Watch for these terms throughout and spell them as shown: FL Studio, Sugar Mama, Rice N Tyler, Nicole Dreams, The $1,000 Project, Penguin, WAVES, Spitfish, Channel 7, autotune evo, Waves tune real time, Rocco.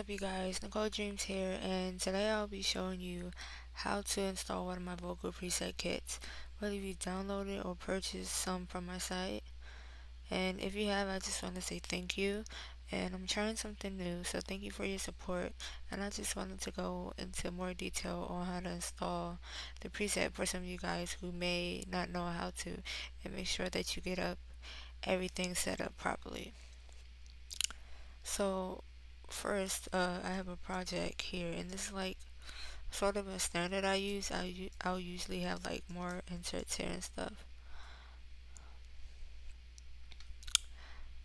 up, you guys? Nicole Dreams here, and today I'll be showing you how to install one of my vocal preset kits, whether you downloaded or purchased some from my site. And if you have, I just want to say thank you. And I'm trying something new, so thank you for your support. And I just wanted to go into more detail on how to install the preset for some of you guys who may not know how to, and make sure that you get everything set up properly. So first, I have a project here, and this is like sort of a standard I use. I'll usually have like more inserts here and stuff,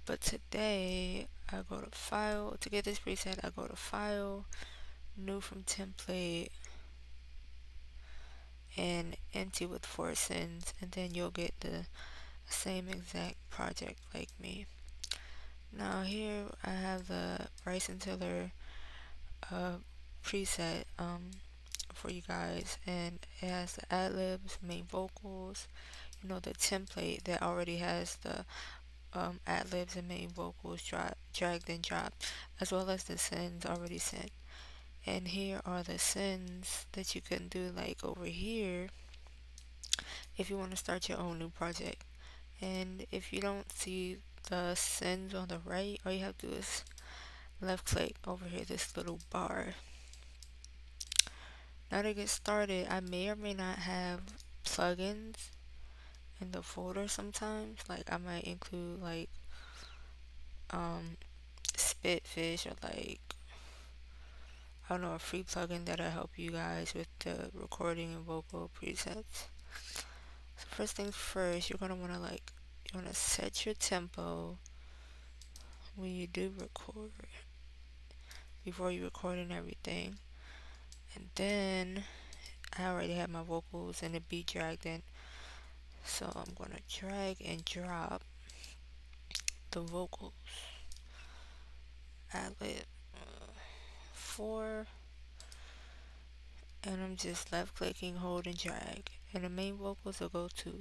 but today I go to file to get this preset. I go to file, new from template, and empty with 4 sends, and then you'll get the same exact project like me. Now here I have the Rice N Tyler preset for you guys, and it has the ad-libs, main vocals, you know, the template that already has the ad-libs and main vocals dragged and dropped, as well as the sends already sent. And here are the sends that you can do like over here if you want to start your own new project. And if you don't see the sends on the right, all you have to do is left click over here, this little bar. Now to get started, I may or may not have plugins in the folder sometimes. Like I might include like Spitfish, or like, I don't know, a free plugin that'll help you guys with the recording and vocal presets. So first things first, you're gonna wanna like set your tempo when you do record, before you record and everything. And then I already have my vocals and the beat dragged in, so I'm gonna drag and drop the vocals. I lit 4, and I'm just left clicking, hold and drag, and the main vocals will go to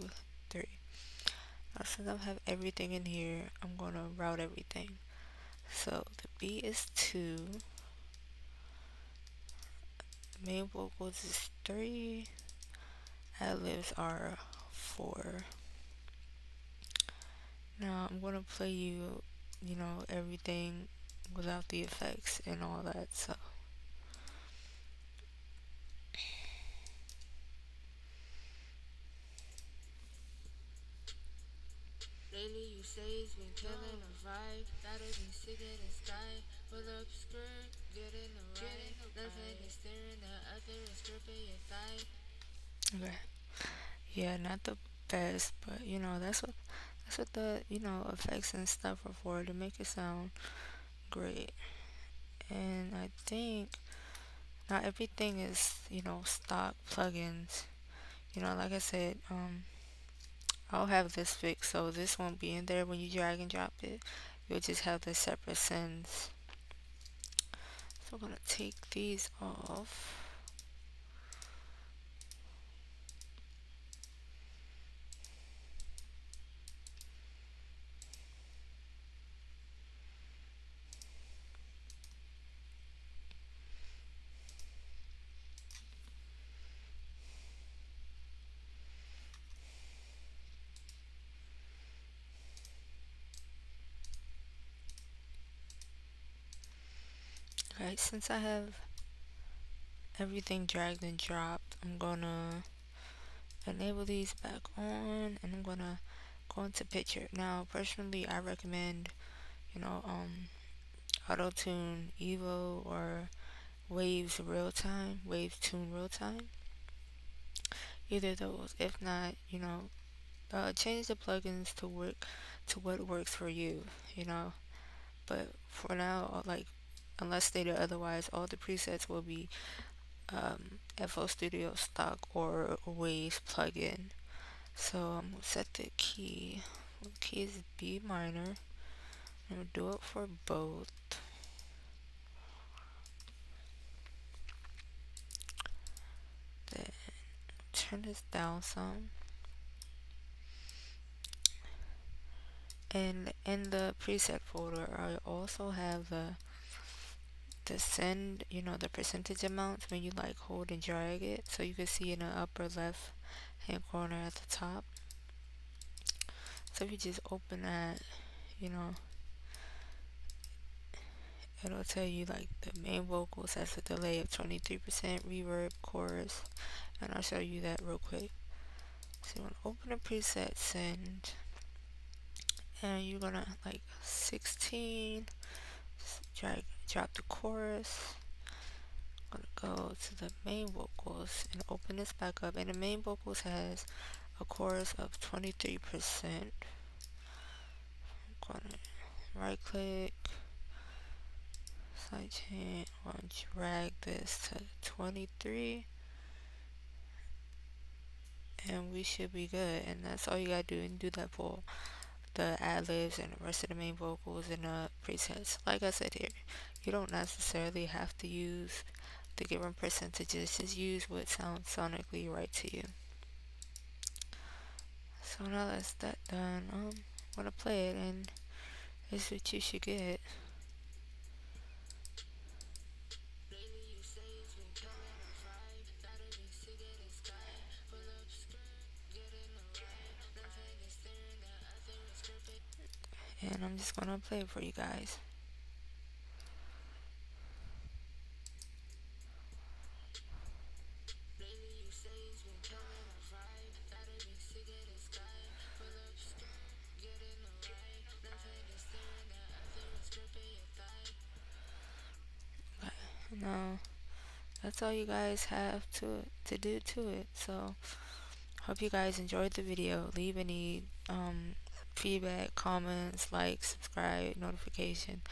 3. Now, since I have everything in here, I'm gonna route everything. So the beat is 2, the main vocals is 3, ad-libs are 4. Now I'm gonna play you, you know, everything without the effects and all that. So lately you say it's been killing a vibe, that has been sick in the sky, pull up skirt, get in the right, left hand is staring at other and stripping your thigh. Okay, yeah, not the best, but you know, that's what the, you know, effects and stuff are for, to make it sound great. And I think not everything is, you know, stock plugins. You know, like I said, I'll have this fixed, so this won't be in there when you drag and drop it. You'll just have the separate sends. So I'm gonna take these off. Alright, since I have everything dragged and dropped, I'm gonna enable these back on, and I'm gonna go into picture. Now personally, I recommend, you know, Autotune Evo or Waves Tune Real Time, either of those. If not, you know, change the plugins to what works for you, you know. But for now, like, unless stated otherwise, all the presets will be FL Studio stock or Waves plugin. So I'm gonna set the key. The key is B minor. I'm gonna do it for both. Then turn this down some. And in the preset folder, I also have the to send, you know, the percentage amounts when you like hold and drag it. So you can see in the upper left hand corner at the top. So if you just open that, you know, it'll tell you like the main vocals has a delay of 23%, reverb, chorus, and I'll show you that real quick. So you want to open the preset, send, and you're gonna like 16, just drop the chorus. I'm gonna go to the main vocals and open this back up, and the main vocals has a chorus of 23%. I'm gonna right click, side chain, I'm gonna drag this to 23. And we should be good, and that's all you gotta do, and do that for the ad-libs and the rest of the main vocals and the presets. Like I said here, you don't necessarily have to use the given percentages, just use what sounds sonically right to you. So now that's that done, I'm gonna play it, and this is what you should get. And I'm just gonna play it for you guys. Okay, now that's all you guys have to do to it. So hope you guys enjoyed the video. Leave any feedback, comments, like, subscribe, notification.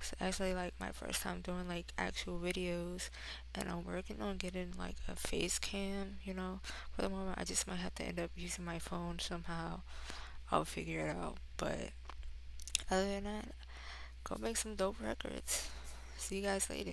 It's actually like my first time doing like actual videos, and I'm working on getting like a face cam, you know. For the moment I just might have to end up using my phone somehow. I'll figure it out. But other than that, go make some dope records. See you guys later.